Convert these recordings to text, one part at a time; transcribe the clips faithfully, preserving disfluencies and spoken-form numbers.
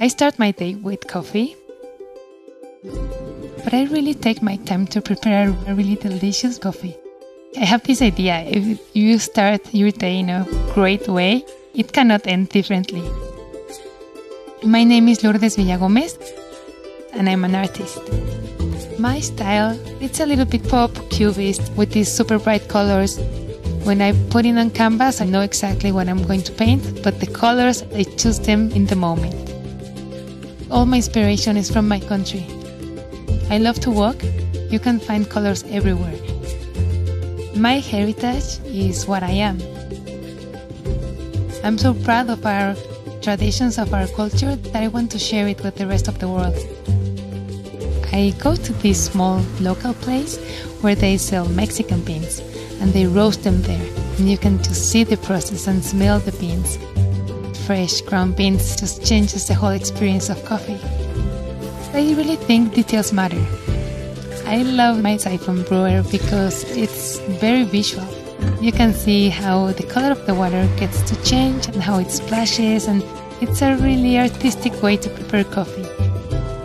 I start my day with coffee, but I really take my time to prepare a really delicious coffee. I have this idea, if you start your day in a great way, it cannot end differently. My name is Lourdes Villagomez, and I'm an artist. My style, it's a little bit pop, cubist, with these super bright colors. When I put it on canvas, I know exactly what I'm going to paint, but the colors, I choose them in the moment. All my inspiration is from my country. I love to walk. You can find colors everywhere. My heritage is what I am. I'm so proud of our traditions, of our culture, that I want to share it with the rest of the world. I go to this small local place where they sell Mexican beans, and they roast them there, and you can just see the process and smell the beans. Fresh ground beans just changes the whole experience of coffee. I really think details matter. I love my siphon brewer because it's very visual. You can see how the color of the water gets to change and how it splashes, and it's a really artistic way to prepare coffee.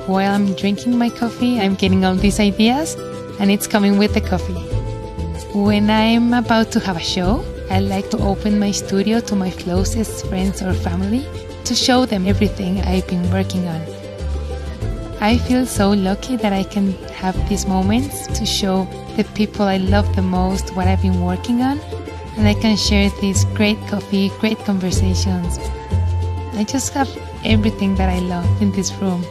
While I'm drinking my coffee, I'm getting all these ideas, and it's coming with the coffee. When I'm about to have a show, I like to open my studio to my closest friends or family to show them everything I've been working on. I feel so lucky that I can have these moments to show the people I love the most what I've been working on, and I can share this great coffee, great conversations. I just have everything that I love in this room.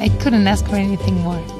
I couldn't ask for anything more.